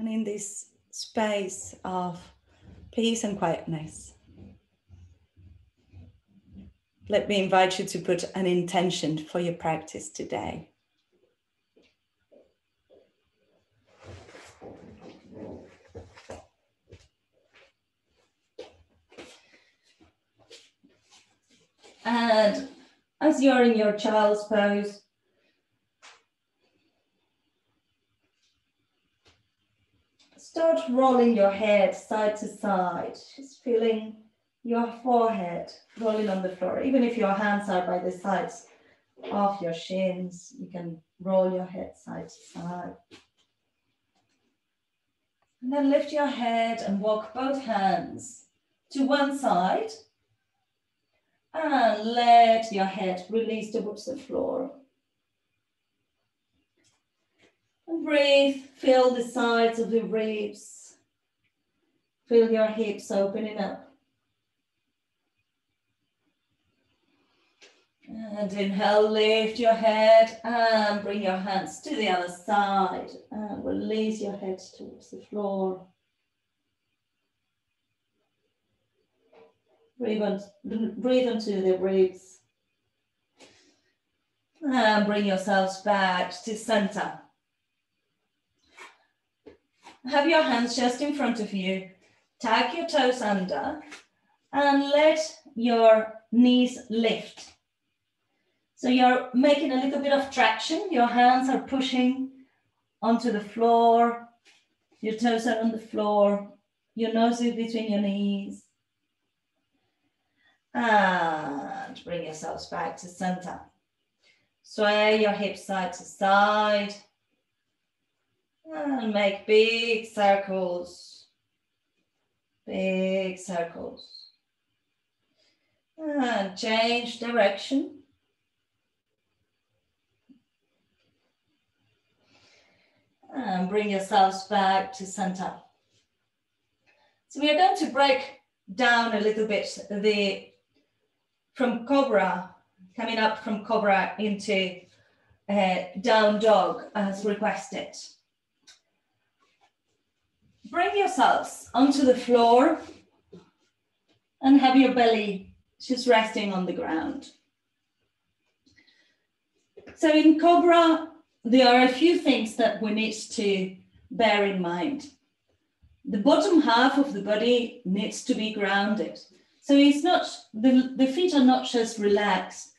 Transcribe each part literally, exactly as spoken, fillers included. and in this space of peace and quietness, let me invite you to put an intention for your practice today. And as you're in your child's pose, start rolling your head side to side, just feeling your forehead rolling on the floor. Even if your hands are by the sides of your shins, you can roll your head side to side. And then lift your head and walk both hands to one side. And let your head release towards the floor. And breathe, feel the sides of the ribs. Feel your hips opening up. And inhale, lift your head and bring your hands to the other side. And release your head towards the floor. Breathe, on, breathe onto the ribs. And bring yourselves back to center. Have your hands just in front of you. Tuck your toes under and let your knees lift. So you're making a little bit of traction. Your hands are pushing onto the floor. Your toes are on the floor. Your nose is between your knees. And bring yourselves back to center. Sway your hips side to side. And make big circles. Big circles. And change direction. And bring yourselves back to center. So we are going to break down a little bit the from Cobra, coming up from Cobra into uh, Down Dog as requested. Bring yourselves onto the floor and have your belly just resting on the ground. So in Cobra, there are a few things that we need to bear in mind. The bottom half of the body needs to be grounded. So it's not, the, the feet are not just relaxed.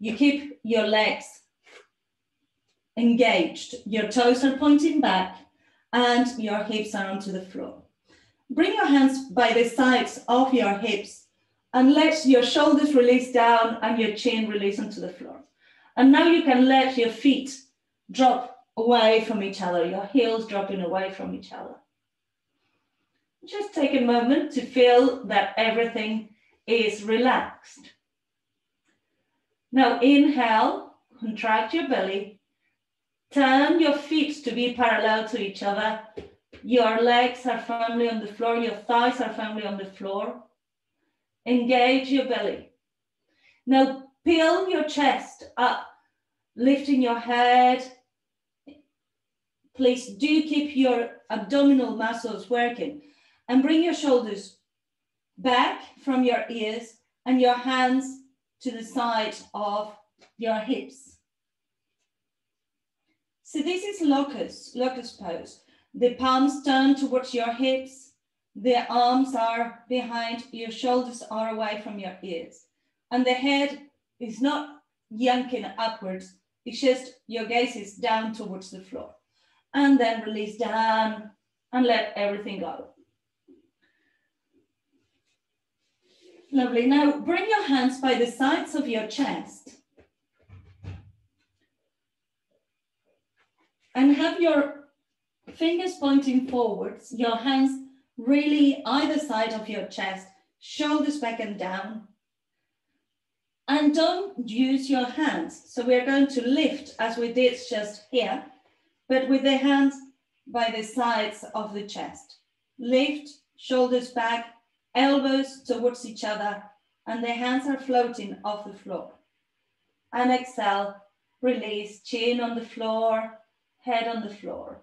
You keep your legs engaged. Your toes are pointing back and your hips are onto the floor. Bring your hands by the sides of your hips and let your shoulders release down and your chin release onto the floor. And now you can let your feet drop away from each other, your heels dropping away from each other. Just take a moment to feel that everything is relaxed. Now inhale, contract your belly, turn your feet to be parallel to each other. Your legs are firmly on the floor, your thighs are firmly on the floor. Engage your belly. Now peel your chest up, lifting your head. Please do keep your abdominal muscles working. And bring your shoulders back from your ears and your hands to the side of your hips. So this is locust, locust pose. The palms turn towards your hips. The arms are behind. Your shoulders are away from your ears. And the head is not yanking upwards. It's just your gaze is down towards the floor. And then release down and let everything go. Lovely. Now bring your hands by the sides of your chest and have your fingers pointing forwards, your hands really either side of your chest, shoulders back and down. And don't use your hands. So we're going to lift as we did just here, but with the hands by the sides of the chest. Lift, shoulders back, elbows towards each other, and the hands are floating off the floor. And exhale, release, chin on the floor, head on the floor.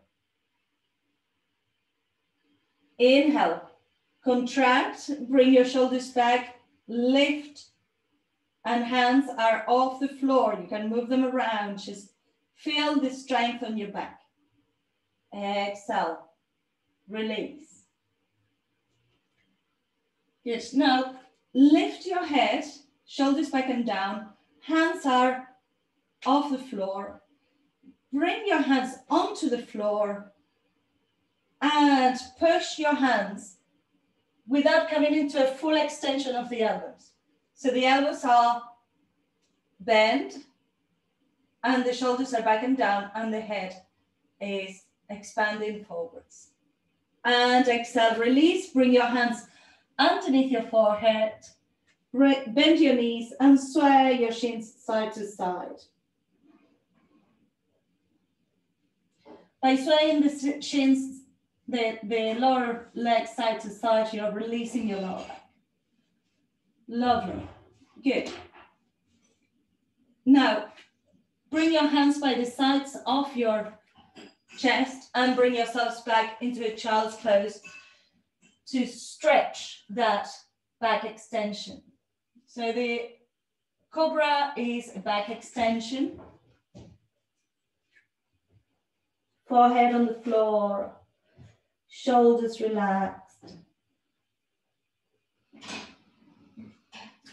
Inhale, contract, bring your shoulders back, lift, and hands are off the floor. You can move them around, just feel the strength on your back. Exhale, release. Good, now lift your head, shoulders back and down, hands are off the floor. Bring your hands onto the floor and push your hands without coming into a full extension of the elbows. So the elbows are bent and the shoulders are back and down and the head is expanding forwards. And exhale, release, bring your hands underneath your forehead, bend your knees and sway your shins side to side. By swaying the shins, the, the lower leg side to side, you're releasing your lower back. Lovely. Good. Now, bring your hands by the sides of your chest and bring yourselves back into a child's pose to stretch that back extension. So the cobra is a back extension. Forehead on the floor, shoulders relaxed.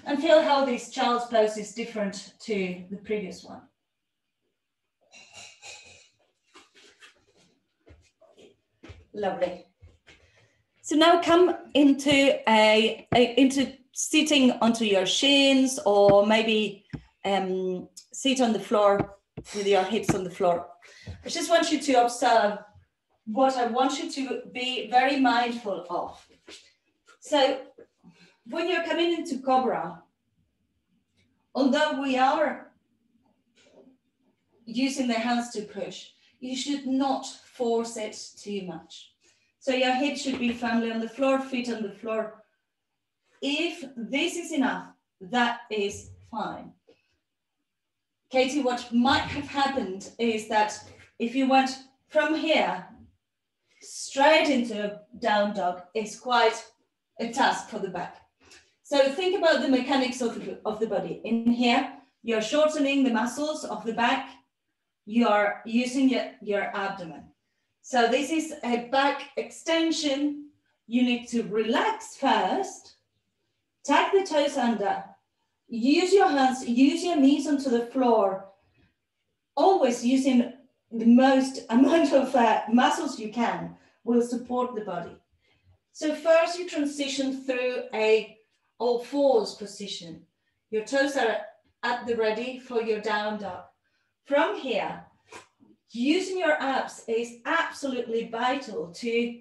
And feel how this child's pose is different to the previous one. Lovely. So now come into a, a into sitting onto your shins, or maybe um, sit on the floor with your hips on the floor. I just want you to observe what I want you to be very mindful of. So when you're coming into Cobra, although we are using the hands to push, you should not force it too much. So your hips should be firmly on the floor, feet on the floor. If this is enough, that is fine. Katie, what might have happened is that if you went from here straight into a down dog, it's quite a task for the back. So think about the mechanics of the, of the body. In here, you're shortening the muscles of the back. You're using your, your abdomen. So this is a back extension. You need to relax first, tuck the toes under, use your hands, use your knees onto the floor, always using the most amount of uh, muscles you can will support the body. So first you transition through a all fours position. Your toes are at the ready for your down dog. From here, using your abs is absolutely vital to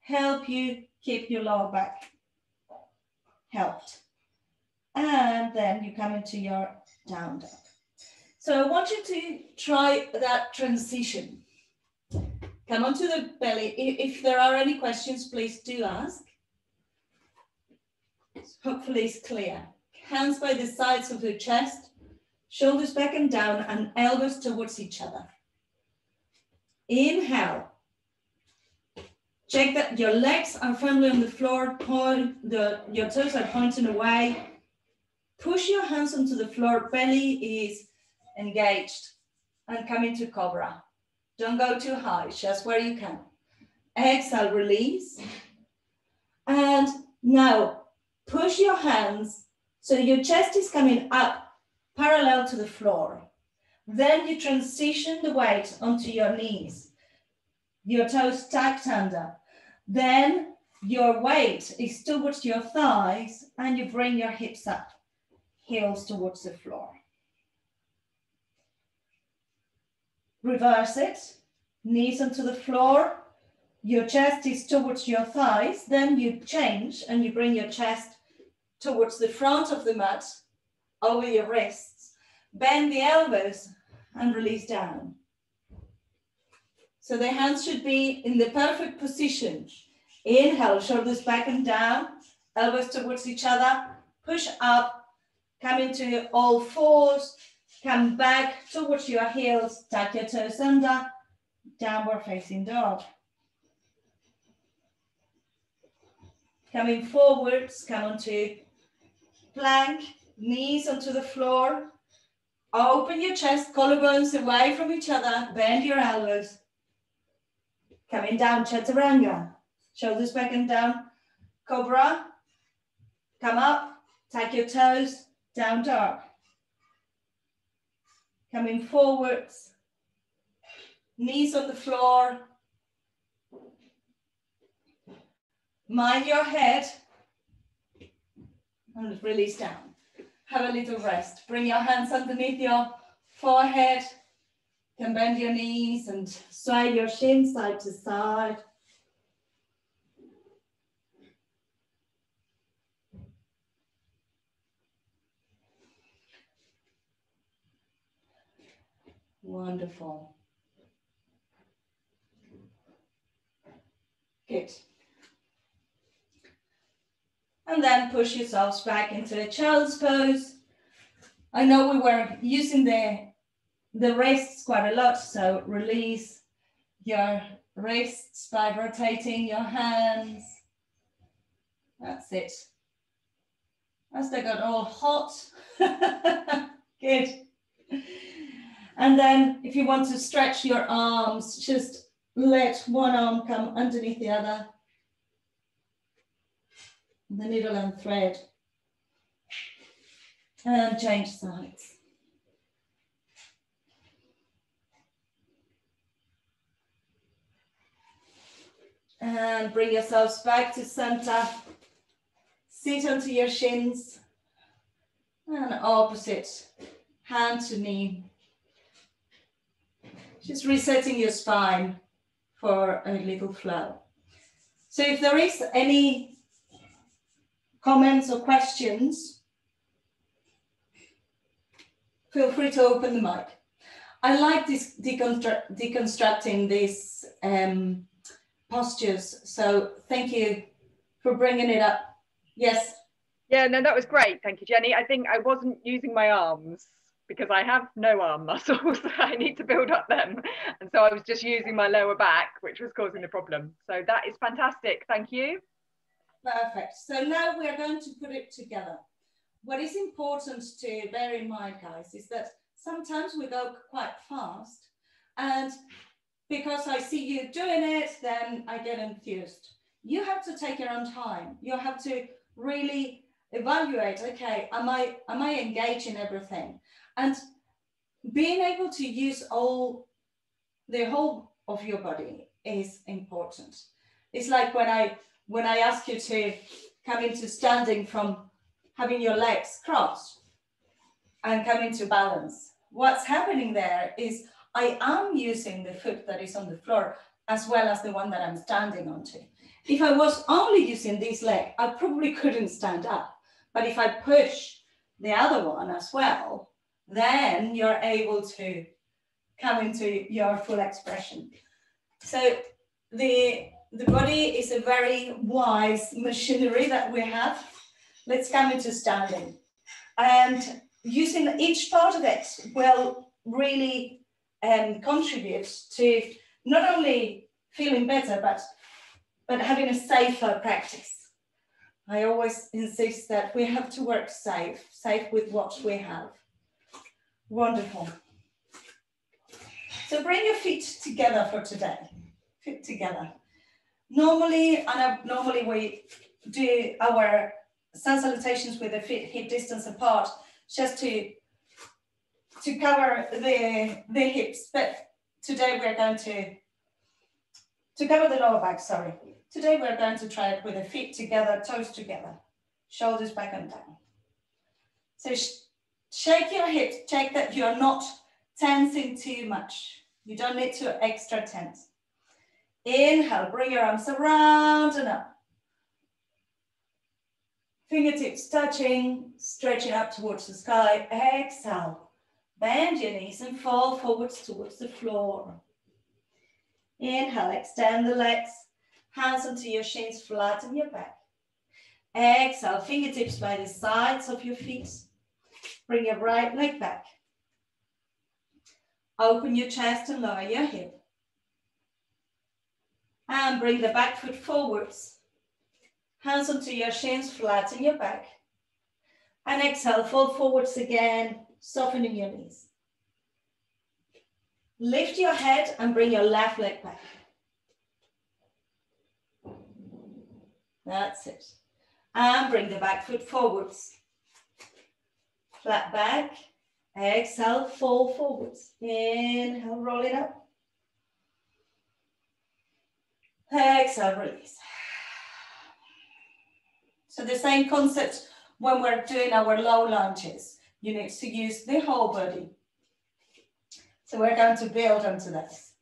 help you keep your lower back helped. And then you come into your down dog. So I want you to try that transition. Come onto the belly. If there are any questions, please do ask. Hopefully it's clear. Hands by the sides of the chest, shoulders back and down and elbows towards each other. Inhale. Check that your legs are firmly on the floor, point the, your toes are pointing away. Push your hands onto the floor, belly is engaged, and come into Cobra. Don't go too high, just where you can. Exhale, release. And now push your hands so your chest is coming up parallel to the floor. Then you transition the weight onto your knees, your toes tucked under. Then your weight is towards your thighs and you bring your hips up. Heels towards the floor. Reverse it, knees onto the floor, your chest is towards your thighs, then you change and you bring your chest towards the front of the mat, over your wrists, bend the elbows and release down. So the hands should be in the perfect position. Inhale, shoulders back and down, elbows towards each other, push up, come into all fours, come back towards your heels, tuck your toes under, downward facing dog. Coming forwards, come onto plank, knees onto the floor. Open your chest, collarbones away from each other, bend your elbows. Coming down, chaturanga. Shoulders back and down, cobra. Come up, tuck your toes, down dog. Coming forwards, knees on the floor. Mind your head and release down. Have a little rest. Bring your hands underneath your forehead. You can bend your knees and sway your shin side to side. Wonderful. Good. And then push yourselves back into a child's pose. I know we were using the, the wrists quite a lot, so release your wrists by rotating your hands. That's it. As they got all hot. Good. And then if you want to stretch your arms, just let one arm come underneath the other. The needle and thread, and change sides. And bring yourselves back to center, sit onto your shins, and opposite, hand to knee. Just resetting your spine for a little flow. So if there is any comments or questions, feel free to open the mic. I like this deconstru- deconstructing these um, postures, so thank you for bringing it up. Yes. Yeah, no, that was great. Thank you, Jenny. I think I wasn't using my arms because I have no arm muscles. I need to build up them. And so I was just using my lower back, which was causing the problem. So that is fantastic. Thank you. Perfect. So now we are going to put it together. What is important to bear in mind, guys, is that sometimes we go quite fast, and because I see you doing it, then I get enthused. You have to take your own time. You have to really evaluate, okay, am I, am I engaged in everything? And being able to use all the whole of your body is important. It's like when I When I ask you to come into standing from having your legs crossed and come into balance, what's happening there is I am using the foot that is on the floor as well as the one that I'm standing onto. If I was only using this leg, I probably couldn't stand up. But if I push the other one as well, then you're able to come into your full expression. So the The body is a very wise machinery that we have. Let's come into standing. And using each part of it will really um, contribute to not only feeling better, but, but having a safer practice. I always insist that we have to work safe, safe with what we have. Wonderful. So bring your feet together for today, feet together. Normally and abnormally we do our sun salutations with the feet hip distance apart just to, to cover the, the hips, but today we're going to, to cover the lower back, sorry. Today we're going to try it with the feet together, toes together, shoulders back and down. So sh shake your hips, check that you're not tensing too much. You don't need to extra tense. Inhale, bring your arms around and up. Fingertips touching, stretching up towards the sky. Exhale, bend your knees and fall forwards towards the floor. Inhale, extend the legs, hands onto your shins, flatten your back. Exhale, fingertips by the sides of your feet. Bring your right leg back. Open your chest and lower your hip. And bring the back foot forwards. Hands onto your shins, flatten your back. And exhale, fold forwards again, softening your knees. Lift your head and bring your left leg back. That's it. And bring the back foot forwards. Flat back. Exhale, fold forwards. Inhale, roll it up. Exhale, release. So the same concept when we're doing our low lunges. You need to use the whole body. So we're going to build onto this.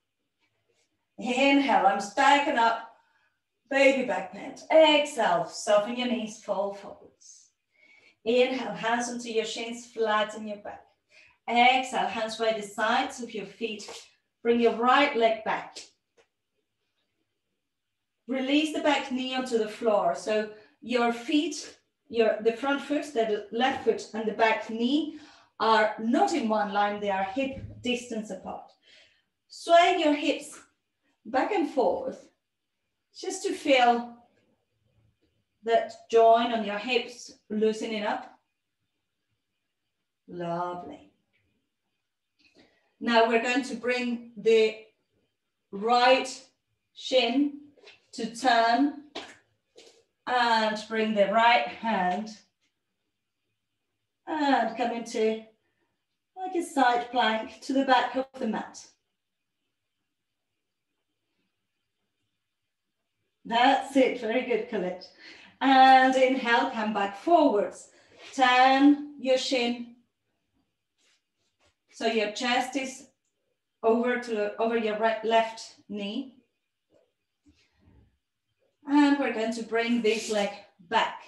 Inhale, I'm stacking up. Baby back bend. Exhale, soften your knees, fold forwards. Inhale, hands onto your shins, flatten your back. Exhale, hands by the sides of your feet. Bring your right leg back. Release the back knee onto the floor. So your feet, your the front foot, the left foot, and the back knee are not in one line. They are hip distance apart. Sway your hips back and forth, just to feel that joint on your hips loosening up. Lovely. Now we're going to bring the right shin to turn and bring the right hand and come into like a side plank to the back of the mat. That's it, very good, Colette. And inhale, come back forwards. Turn your shin so your chest is over to over your right, left knee. And we're going to bring this leg back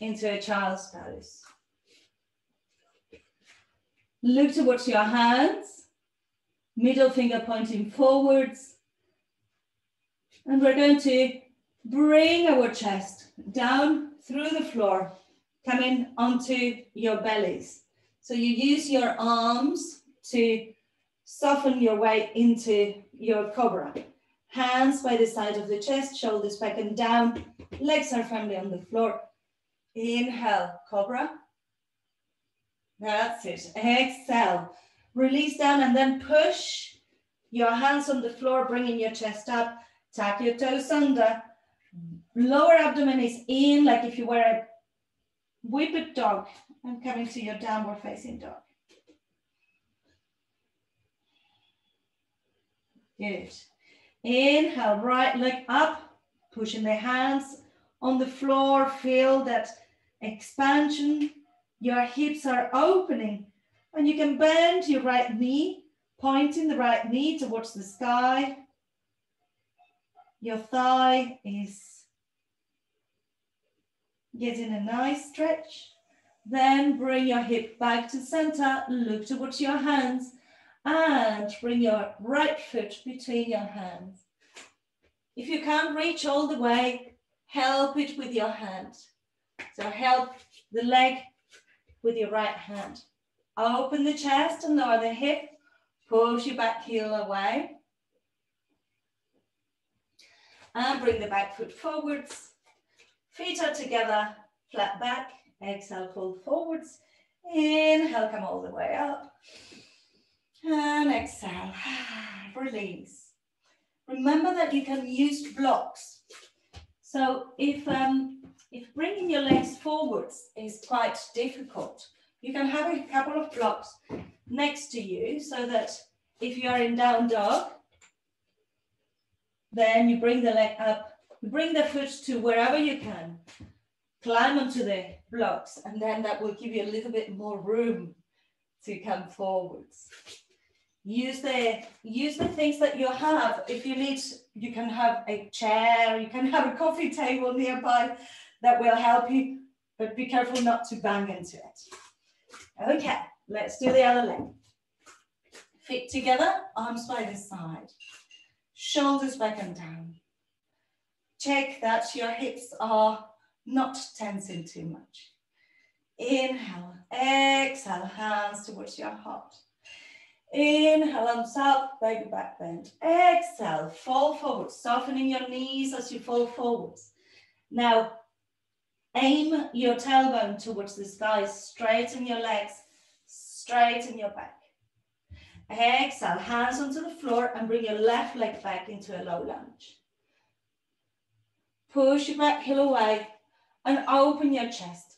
into a child's pose. Look towards your hands, middle finger pointing forwards. And we're going to bring our chest down through the floor, coming onto your bellies. So you use your arms to soften your way into your cobra. Hands by the side of the chest, shoulders back and down, legs are firmly on the floor. Inhale, cobra. That's it. Exhale, release down and then push your hands on the floor, bringing your chest up. Tuck your toes under, lower abdomen is in, like if you were a whippet dog, and coming to your downward facing dog. Good. Inhale, right leg up, pushing the hands on the floor, feel that expansion, your hips are opening, and you can bend your right knee, pointing the right knee towards the sky. Your thigh is getting a nice stretch. Then bring your hip back to center, look towards your hands, and bring your right foot between your hands. If you can't reach all the way, help it with your hand. So help the leg with your right hand. Open the chest and lower the hip, push your back heel away. And bring the back foot forwards. Feet are together, flat back. Exhale, fold forwards. Inhale, come all the way up. And exhale, release. Remember that you can use blocks. So if, um, if bringing your legs forwards is quite difficult, you can have a couple of blocks next to you so that if you are in down dog, then you bring the leg up, bring the foot to wherever you can, climb onto the blocks, and then that will give you a little bit more room to come forwards. Use the, use the things that you have. If you need, you can have a chair, you can have a coffee table nearby that will help you, but be careful not to bang into it. Okay, let's do the other leg. Feet together, arms by the side. Shoulders back and down. Check that your hips are not tensing too much. Inhale, exhale, hands towards your heart. Inhale, arms up, baby back bend. Exhale, fall forward, softening your knees as you fall forwards. Now, Aim your tailbone towards the sky, straighten your legs, straighten your back. Exhale, hands onto the floor and bring your left leg back into a low lunge. Push your back heel away and open your chest.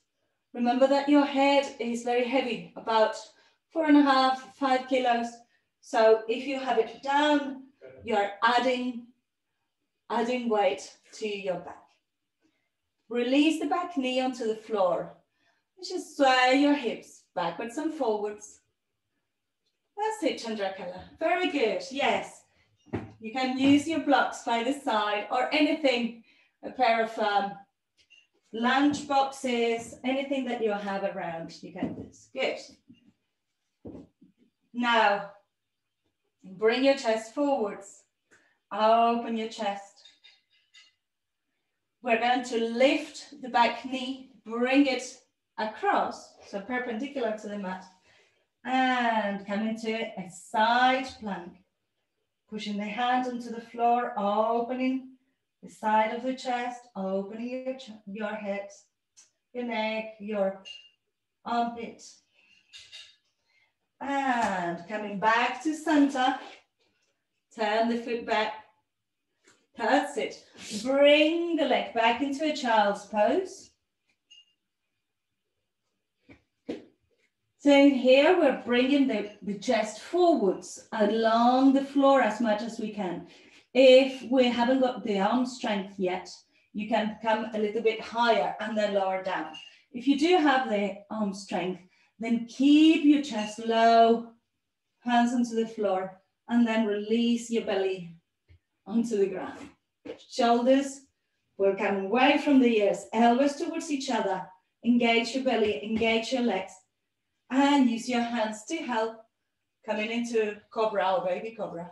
Remember that your head is very heavy, about four and a half, five kilos. So if you have it down, you're adding, adding weight to your back. Release the back knee onto the floor. Just sway your hips backwards and forwards. That's it, Chandrakala. Very good, yes. You can use your blocks by the side or anything, a pair of um, lunch boxes, anything that you have around, you can use. Good. Now, bring your chest forwards. Open your chest. We're going to lift the back knee, bring it across, so perpendicular to the mat. And come into a side plank, pushing the hand onto the floor, opening the side of the chest, opening your, ch your head, your neck, your armpit. And coming back to center, turn the foot back. That's it. Bring the leg back into a child's pose. So in here, we're bringing the, the chest forwards along the floor as much as we can. If we haven't got the arm strength yet, you can come a little bit higher and then lower down. If you do have the arm strength, then keep your chest low, hands onto the floor, and then release your belly onto the ground. Shoulders will come away from the ears, elbows towards each other. Engage your belly, engage your legs. And use your hands to help, coming into cobra or baby cobra.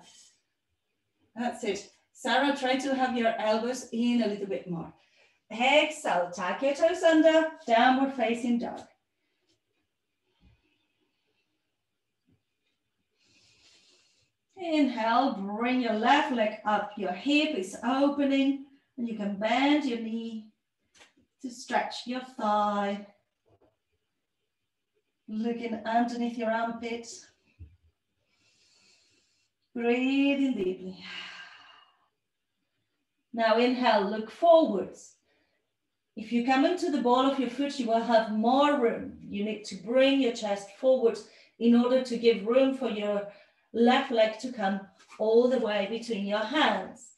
That's it. Sarah, try to have your elbows in a little bit more. Exhale, tuck your toes under, downward facing dog. Inhale, bring your left leg up, your hip is opening, and you can bend your knee to stretch your thigh. Looking underneath your armpit. Breathing deeply. Now inhale, look forwards. If you come into the ball of your foot, you will have more room. You need to bring your chest forwards in order to give room for your left leg to come all the way between your hands.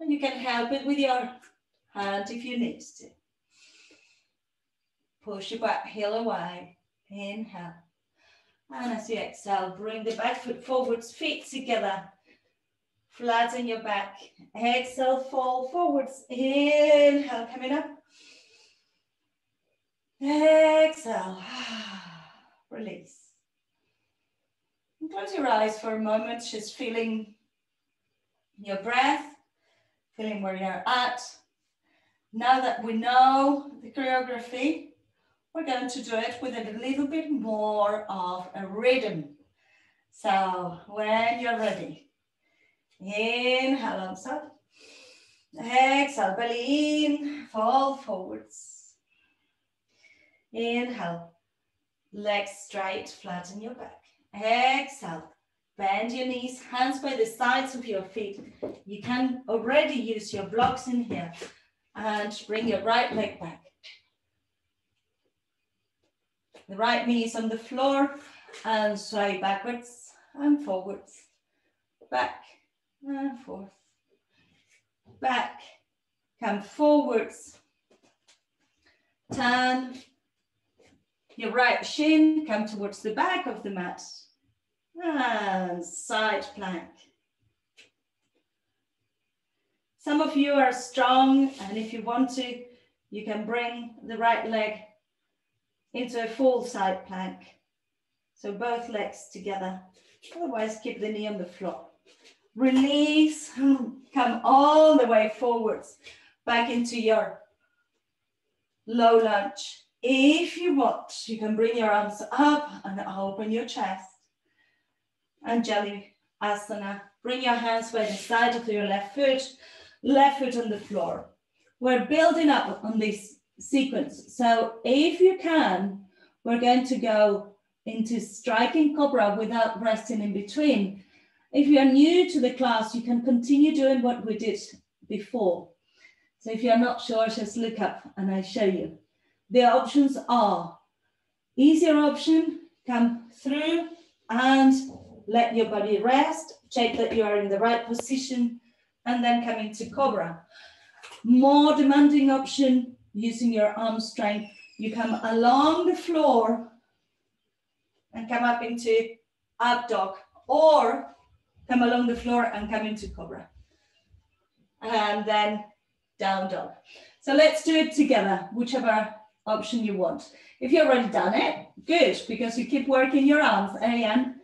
And you can help it with your hand if you need to. Push your back heel away. Inhale, and as you exhale, bring the back foot forwards, feet together, flatten your back. Exhale, fall forwards. Inhale, coming up. Exhale, release. And close your eyes for a moment, just feeling your breath, feeling where you're at. Now that we know the choreography, we're going to do it with a little bit more of a rhythm. So when you're ready, inhale, arms up. Exhale, belly in, fall forwards. Inhale, legs straight, flatten your back. Exhale, bend your knees, hands by the sides of your feet. You can already use your blocks in here and bring your right leg back. The right knee is on the floor and sway backwards and forwards, back and forth, back, come forwards, turn your right shin, come towards the back of the mat and side plank. Some of you are strong, and if you want to, you can bring the right leg into a full side plank. So both legs together. Otherwise, keep the knee on the floor. Release, come all the way forwards, back into your low lunge. If you want, you can bring your arms up and open your chest. Anjali Asana. Bring your hands by the side of your left foot, left foot on the floor. We're building up on this sequence. So if you can, we're going to go into striking cobra without resting in between. If you are new to the class, you can continue doing what we did before. So if you're not sure, just look up and I show you. The options are easier option, come through and let your body rest, check that you are in the right position, and then come into cobra. More demanding option, using your arm strength, you come along the floor and come up into up dog, or come along the floor and come into cobra. And then down dog. So let's do it together, whichever option you want. If you've already done it, good, because you keep working your arms. Ariane.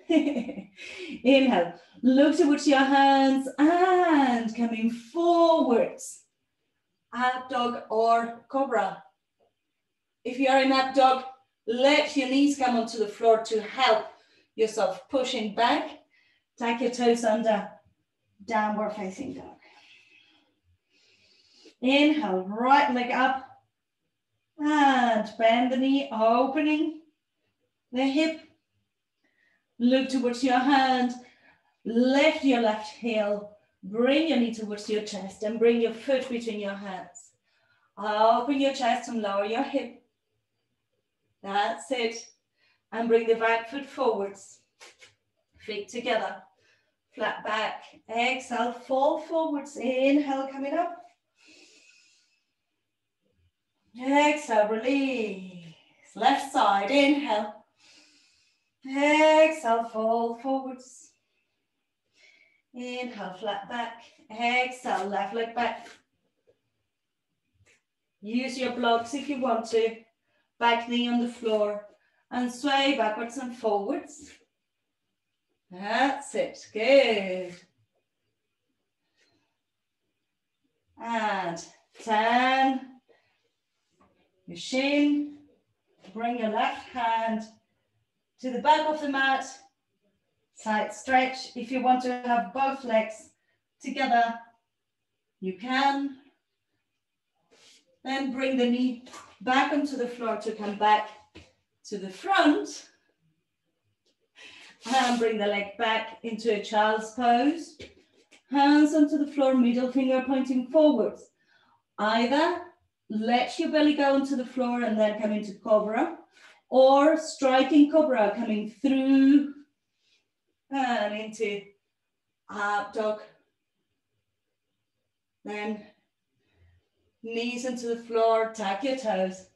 Inhale, look towards your hands and coming forwards. Up dog or cobra. If you are in up dog, let your knees come onto the floor to help yourself pushing back. Tuck your toes under, downward facing dog. Inhale, right leg up and bend the knee, opening the hip. Look towards your hand, lift your left heel, bring your knee towards your chest and bring your foot between your hands. Open your chest and lower your hip. That's it. And bring the back foot forwards. Feet together. Flat back. Exhale, fall forwards. Inhale, coming up. Exhale, release. Left side, inhale. Exhale, fall forwards. Inhale, flat back. Exhale, left leg back. Use your blocks if you want to. Back knee on the floor and sway backwards and forwards. That's it, good. And turn your shin, bring your left hand to the back of the mat, side stretch. If you want to have both legs together, you can. Then bring the knee back onto the floor to come back to the front. And bring the leg back into a child's pose. Hands onto the floor, middle finger pointing forwards. Either let your belly go onto the floor and then come into cobra, or striking cobra, coming through and into up dog. Then knees into the floor, tuck your toes,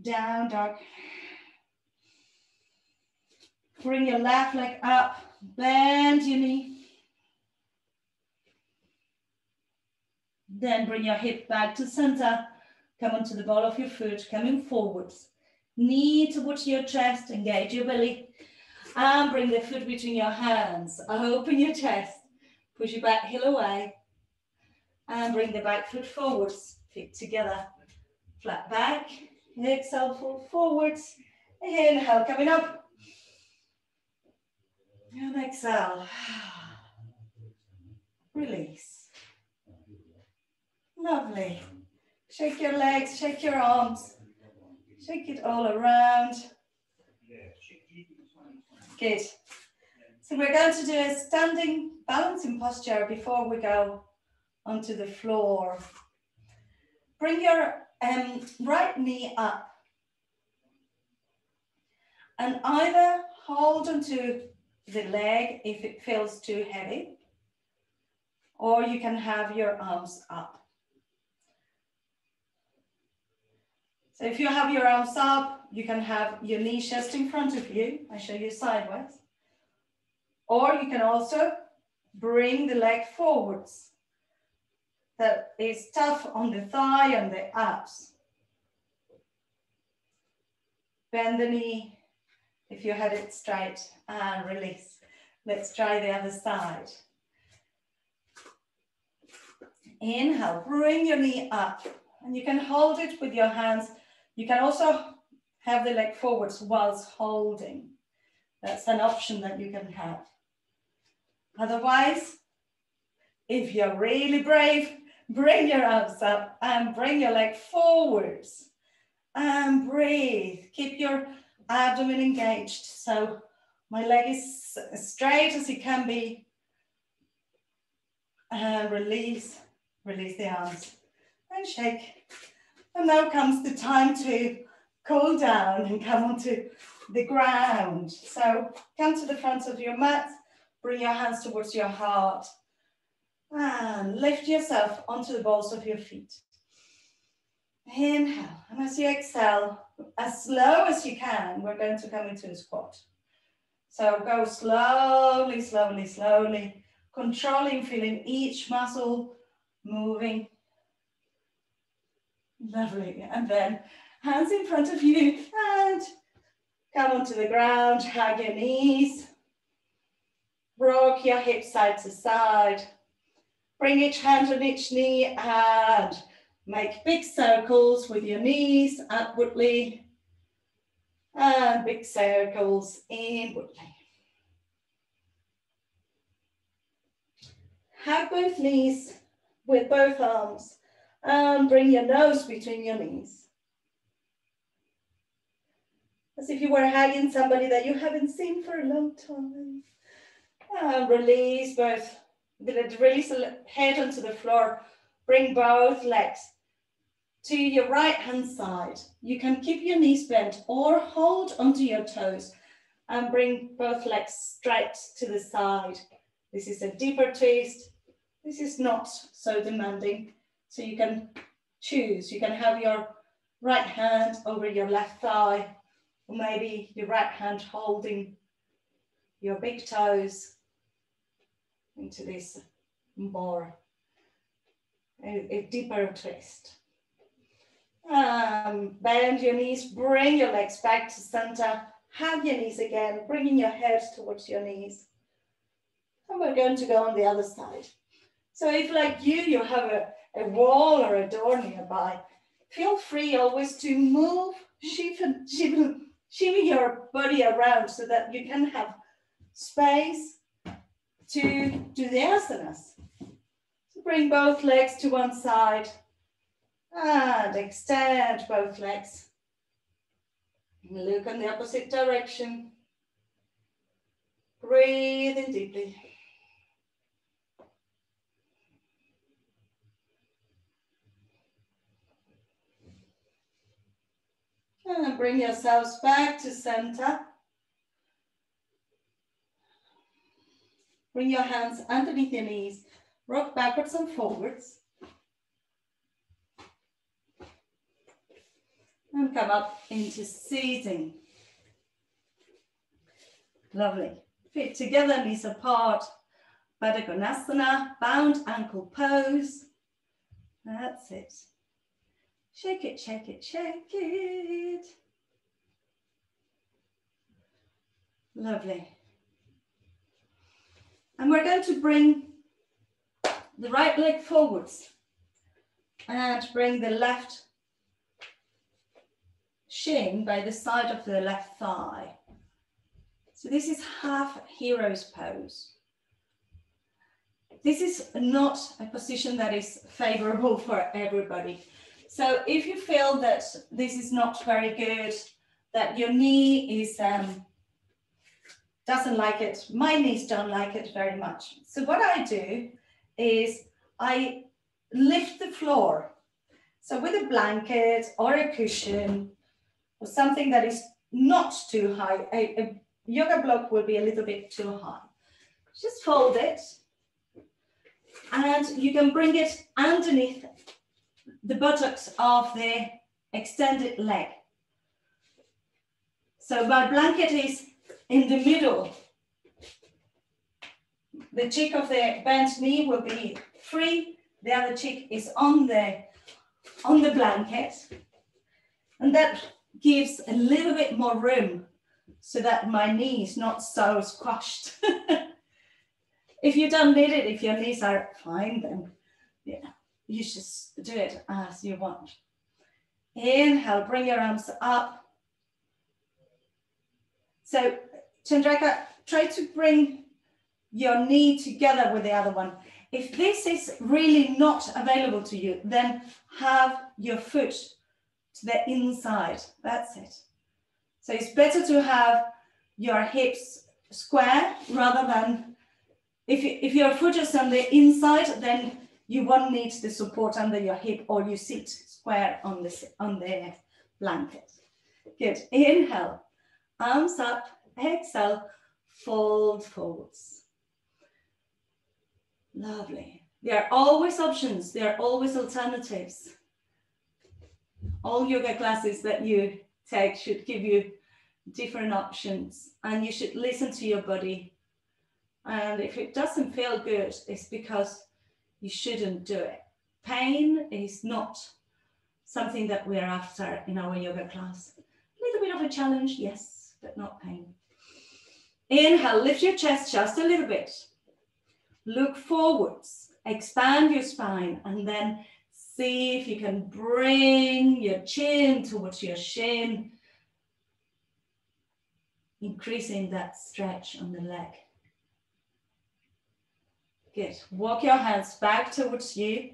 down dog. Bring your left leg up, bend your knee. Then bring your hip back to center, come onto the ball of your foot, coming forwards. Knee towards your chest, engage your belly, and bring the foot between your hands. Open your chest, push your back heel away, and bring the back foot forwards, feet together. Flat back, exhale, fall forwards, inhale, coming up, and exhale. Release. Lovely. Shake your legs, shake your arms. Shake it all around. Good. So we're going to do a standing balancing posture before we go onto the floor. Bring your um, right knee up and either hold onto the leg if it feels too heavy, or you can have your arms up. So if you have your arms up, you can have your knees just in front of you. I show you sideways. Or you can also bring the leg forwards. That is tough on the thigh and the abs. Bend the knee if you had it straight and release. Let's try the other side. Inhale, bring your knee up and you can hold it with your hands. You can also have the leg forwards whilst holding. That's an option that you can have. Otherwise, if you're really brave, bring your arms up and bring your leg forwards. and breathe. Keep your abdomen engaged. So my leg is as straight as it can be. And release, release the arms and shake. And now comes the time to cool down and come onto the ground. So come to the front of your mat, bring your hands towards your heart and lift yourself onto the balls of your feet. Inhale, and as you exhale, as slow as you can, we're going to come into a squat. So go slowly, slowly, slowly, controlling, feeling each muscle moving. Lovely, and then hands in front of you and come onto the ground, hug your knees, rock your hips side to side, bring each hand on each knee and make big circles with your knees upwardly and big circles inwardly. Hug both knees with both arms and bring your nose between your knees. As if you were hugging somebody that you haven't seen for a long time. And release both, release the head onto the floor. Bring both legs to your right hand side. You can keep your knees bent or hold onto your toes and bring both legs straight to the side. This is a deeper twist. This is not so demanding. So you can choose. You can have your right hand over your left thigh, or maybe your right hand holding your big toes into this more, a, a deeper twist. Um, bend your knees, bring your legs back to center, hug your knees again, bringing your head towards your knees. And we're going to go on the other side. So if like you, you have a, a wall or a door nearby, feel free always to move, shiver, shiver, shiver your body around so that you can have space to do the asanas. So bring both legs to one side and extend both legs. Look in the opposite direction. Breathe in deeply. And bring yourselves back to center. Bring your hands underneath your knees, rock backwards and forwards. And come up into seating. Lovely. Feet together, knees apart. Baddha Konasana, bound ankle pose. That's it. Shake it, shake it, shake it. Lovely. And we're going to bring the right leg forwards and bring the left shin by the side of the left thigh. So this is half hero's pose. This is not a position that is favorable for everybody. So if you feel that this is not very good, that your knee is um, doesn't like it, my knees don't like it very much. So what I do is I lift the floor. So with a blanket or a cushion or something that is not too high, a, a yoga block will be a little bit too high. Just fold it and you can bring it underneath the buttocks of the extended leg. So my blanket is in the middle. The cheek of the bent knee will be free. The other cheek is on the, on the blanket. And that gives a little bit more room so that my knee is not so squashed. If you don't need it, if your knees are fine, then yeah. You just do it as you want. Inhale, bring your arms up. So Chandraka, try to bring your knee together with the other one. If this is really not available to you, then have your foot to the inside. That's it. So it's better to have your hips square rather than, if, you, if your foot is on the inside, then you won't need the support under your hip, or you sit square on the, on the blanket. Good, inhale, arms up, exhale, fold forwards. Lovely. There are always options, there are always alternatives. All yoga classes that you take should give you different options, and you should listen to your body. And if it doesn't feel good, it's because you shouldn't do it. Pain is not something that we're after in our yoga class. A little bit of a challenge, yes, but not pain. Inhale, lift your chest just a little bit. Look forwards, expand your spine, and then see if you can bring your chin towards your shin, increasing that stretch on the leg. Good, walk your hands back towards you.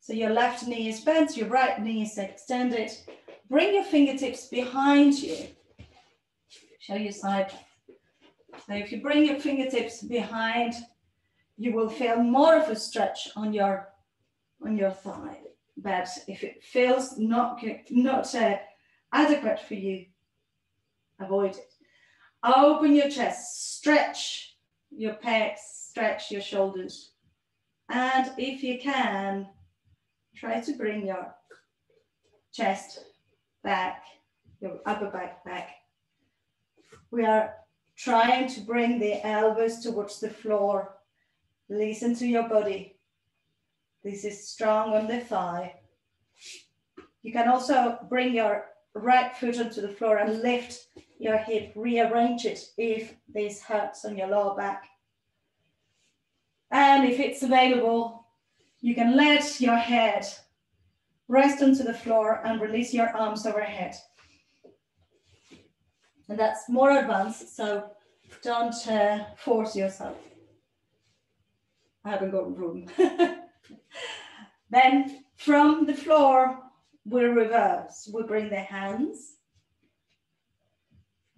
So your left knee is bent, your right knee is extended. Bring your fingertips behind you. Show your side. So if you bring your fingertips behind, you will feel more of a stretch on your on your thigh. But if it feels not good, not uh, adequate for you, avoid it. Open your chest, stretch your pecs, stretch your shoulders, and if you can, try to bring your chest back, your upper back back. We are trying to bring the elbows towards the floor. Listen to your body. This is strong on the thigh. You can also bring your right foot onto the floor and lift your hip, rearrange it if this hurts on your lower back. And if it's available, you can let your head rest onto the floor and release your arms overhead. And that's more advanced, so don't uh, force yourself. I haven't got room. Then from the floor, we reverse. We bring the hands.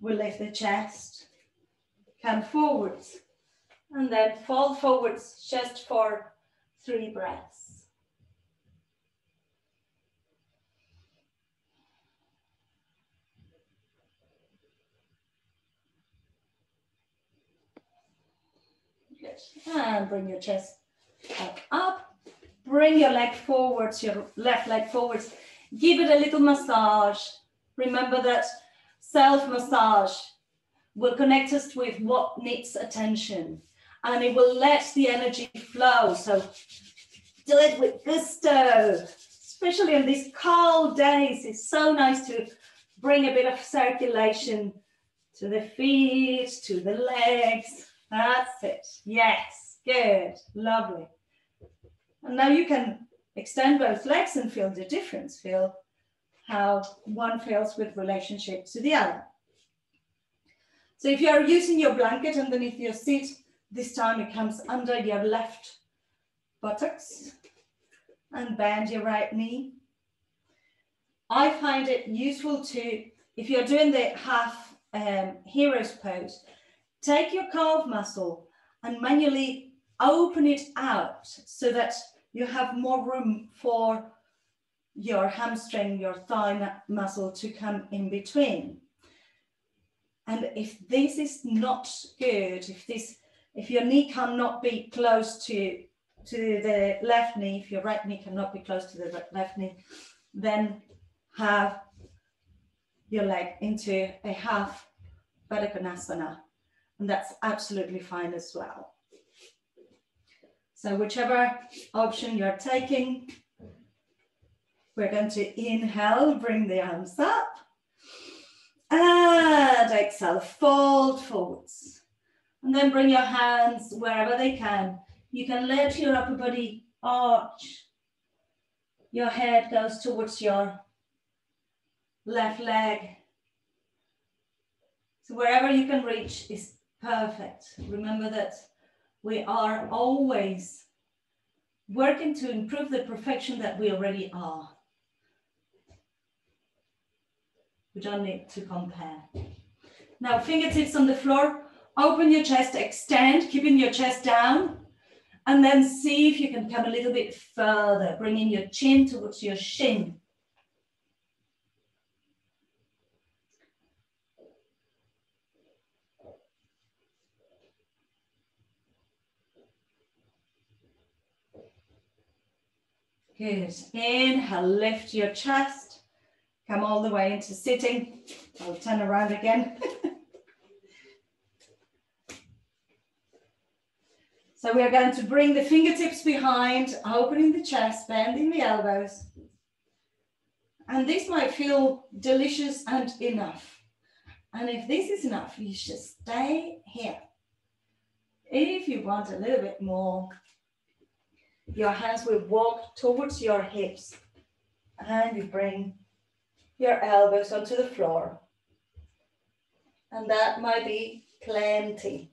We lift the chest. Come forwards. And then fall forwards just for three breaths. Good. And bring your chest up, up. Bring your leg forwards, your left leg forwards. Give it a little massage. Remember that self-massage will connect us with what needs attention, and it will let the energy flow. So do it with gusto, especially on these cold days. It's so nice to bring a bit of circulation to the feet, to the legs. That's it. Yes, good, lovely. And now you can extend both legs and feel the difference. Feel how one feels with relationship to the other. So if you are using your blanket underneath your seat, this time it comes under your left buttocks, and bend your right knee. I find it useful to, if you're doing the half um, hero's pose, take your calf muscle and manually open it out so that you have more room for your hamstring, your thigh muscle to come in between. And if this is not good, if this, if your knee cannot be close to, to the left knee, if your right knee cannot be close to the left knee, then have your leg into a half Vadakonasana, and that's absolutely fine as well. So whichever option you're taking, we're going to inhale, bring the arms up, and exhale, fold forwards. And then bring your hands wherever they can. You can let your upper body arch. Your head goes towards your left leg. So wherever you can reach is perfect. Remember that we are always working to improve the perfection that we already are. We don't need to compare. Now, fingertips on the floor, open your chest, extend, keeping your chest down, and then see if you can come a little bit further, bringing your chin towards your shin. Good, inhale, lift your chest, come all the way into sitting. I'll turn around again. So we are going to bring the fingertips behind, opening the chest, bending the elbows. And this might feel delicious and enough. And if this is enough, you should stay here. If you want a little bit more, your hands will walk towards your hips and you bring your elbows onto the floor. And that might be plenty.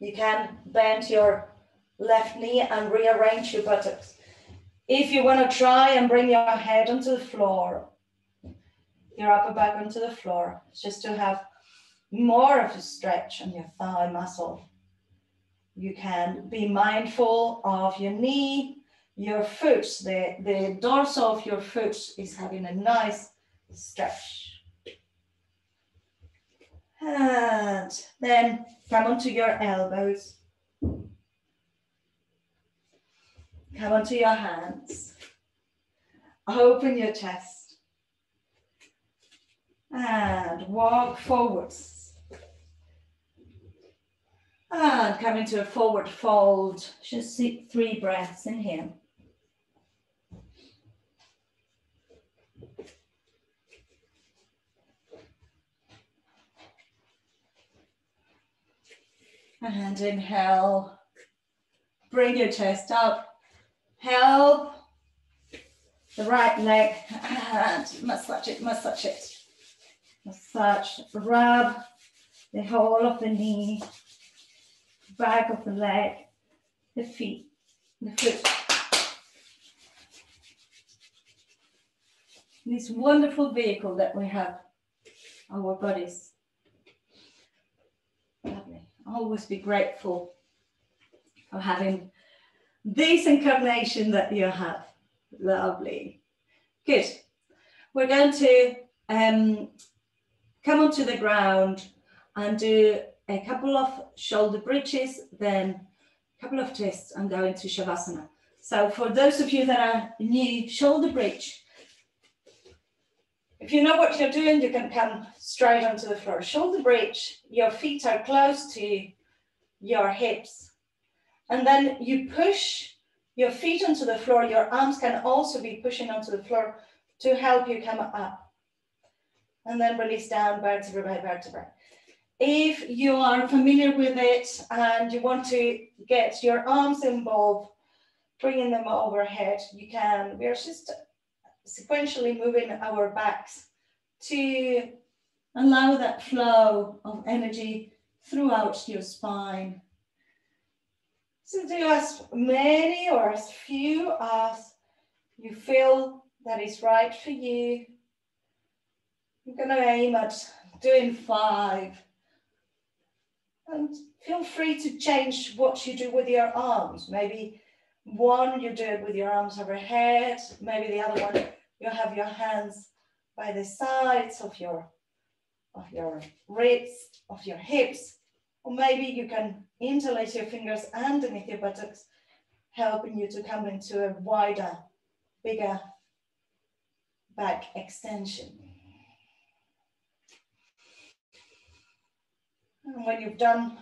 You can bend your left knee and rearrange your buttocks. If you want to try and bring your head onto the floor, your upper back onto the floor, just to have more of a stretch on your thigh muscle. You can be mindful of your knee, your foot, the, the dorsal of your foot is having a nice stretch. And then come onto your elbows. Come onto your hands. Open your chest. And walk forwards. And come into a forward fold. Just sit three breaths in here. And inhale. Bring your chest up. Help the right leg. And massage it, massage it. Massage, rub the whole of the knee. Back of the leg, the feet, the foot. This wonderful vehicle that we have, our bodies. Lovely. Always be grateful for having this incarnation that you have. Lovely. Good. We're going to um, come onto the ground and do a couple of shoulder bridges, then a couple of twists and go into Shavasana. So for those of you that are new, shoulder bridge. If you know what you're doing, you can come straight onto the floor. Shoulder bridge, your feet are close to your hips. And then you push your feet onto the floor. Your arms can also be pushing onto the floor to help you come up. And then release down, vertebra by vertebra. If you are familiar with it and you want to get your arms involved, bringing them overhead, you can. We are just sequentially moving our backs to allow that flow of energy throughout your spine. So do as many or as few as you feel that is right for you. You're going to aim at doing five. And feel free to change what you do with your arms. Maybe one, you do it with your arms overhead. Maybe the other one, you have your hands by the sides of your, of your wrists, of your hips. Or maybe you can interlace your fingers underneath your buttocks, helping you to come into a wider, bigger back extension. And when you've done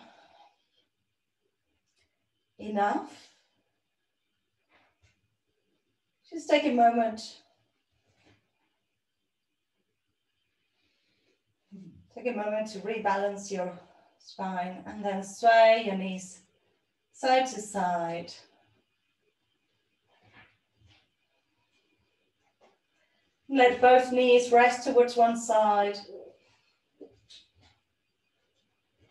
enough, just take a moment. Take a moment to rebalance your spine and then sway your knees side to side. Let both knees rest towards one side.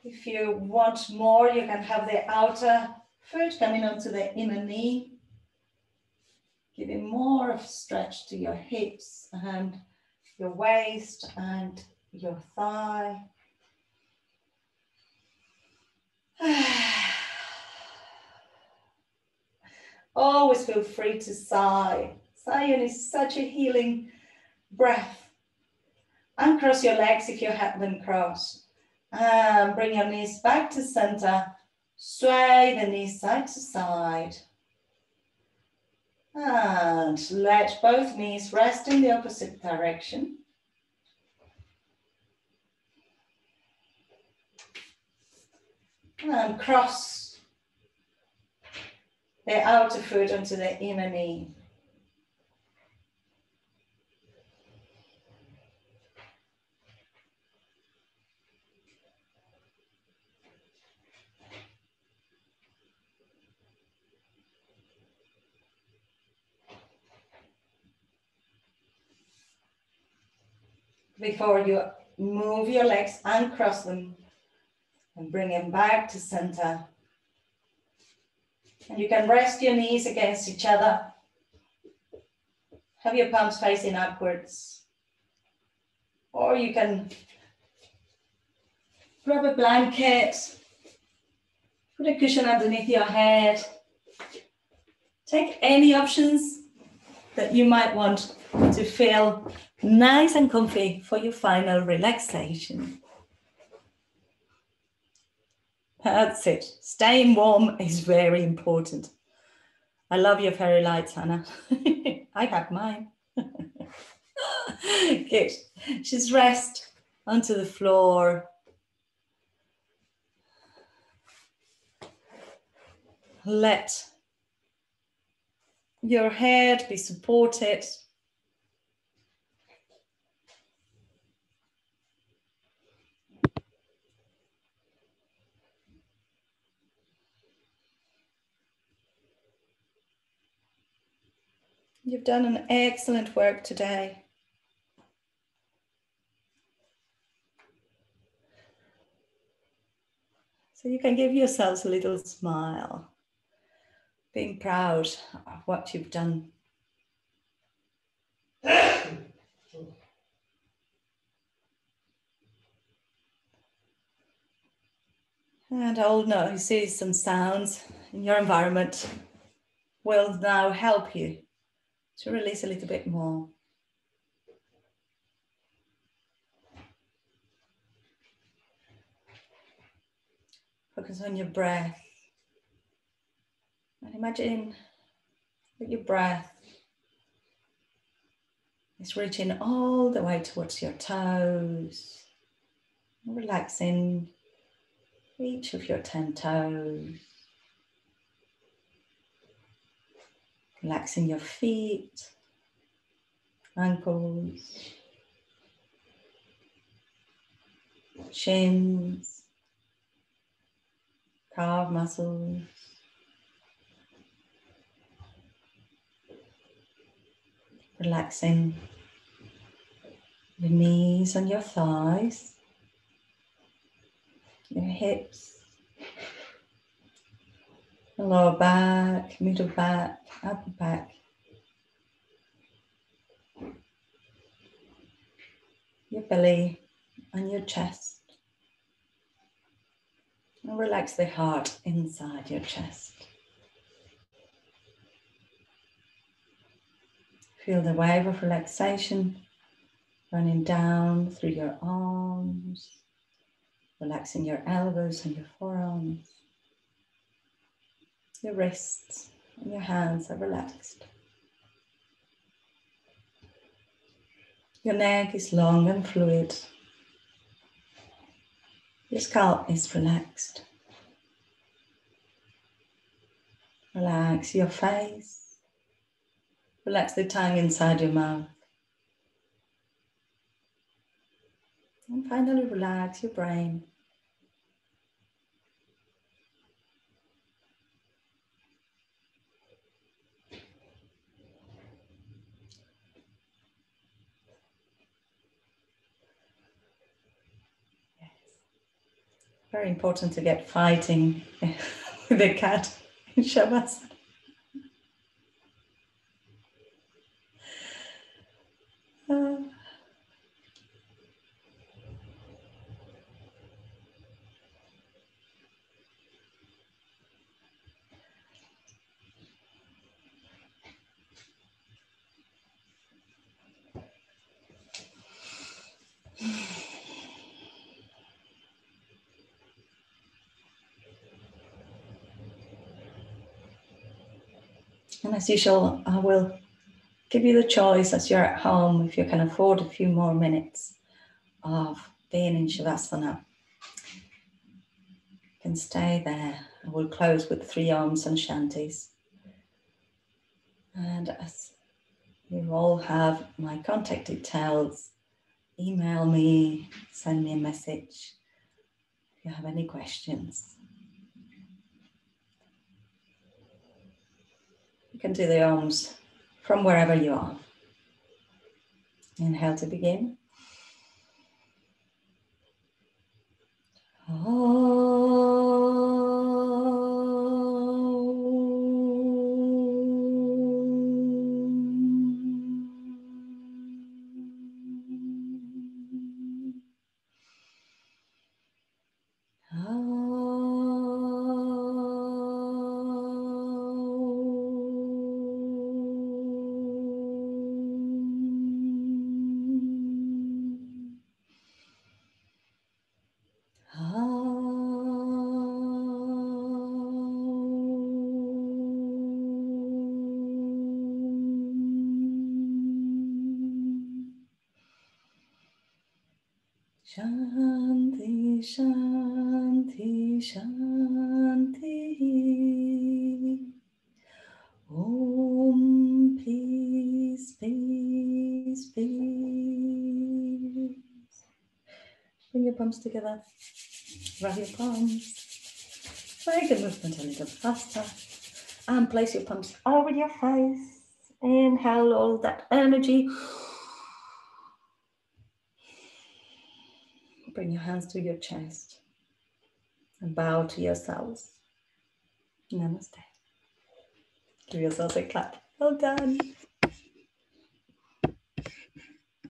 If you want more, you can have the outer foot coming onto the inner knee, giving more of stretch to your hips and your waist and your thigh. Always feel free to sigh. Sighing is such a healing breath. Uncross your legs if you have them crossed. And bring your knees back to center. Sway the knees side to side. And let both knees rest in the opposite direction. And cross the outer foot onto the inner knee. Before you move your legs, uncross them and bring them back to center. And you can rest your knees against each other. Have your palms facing upwards. Or you can grab a blanket, put a cushion underneath your head. Take any options that you might want to feel nice and comfy for your final relaxation. That's it. Staying warm is very important. I love your fairy lights, Hannah. I have mine. Good. Just rest onto the floor. Let your head be supported. You've done an excellent work today. So you can give yourselves a little smile, being proud of what you've done. And all noises and sounds in your environment will now help you to release a little bit more. Focus on your breath. And imagine that your breath is reaching all the way towards your toes. Relaxing each of your ten toes. Relaxing your feet, ankles, shins, calf muscles. Relaxing your knees and your thighs, your hips, lower back, middle back, upper back. Your belly and your chest. And relax the heart inside your chest. Feel the wave of relaxation running down through your arms, relaxing your elbows and your forearms. Your wrists and your hands are relaxed. Your neck is long and fluid. Your scalp is relaxed. Relax your face. Relax the tongue inside your mouth. And finally, relax your brain. Very important to get fighting with the cat in Shavasana. Uh, And as usual, I will give you the choice as you're at home if you can afford a few more minutes of being in Shavasana. You can stay there. I will close with three Oms and Shantis. And as you all have my contact details, email me, send me a message if you have any questions. You can do the Oms from wherever you are. Inhale to begin. Shanti, Shanti, Shanti. Om, peace, peace, peace. Bring your palms together. Wrap your palms. Make the movement a little faster. And place your palms over your face. Inhale all that energy. Bring your hands to your chest and bow to yourselves. Namaste. Give yourselves a clap. Well done.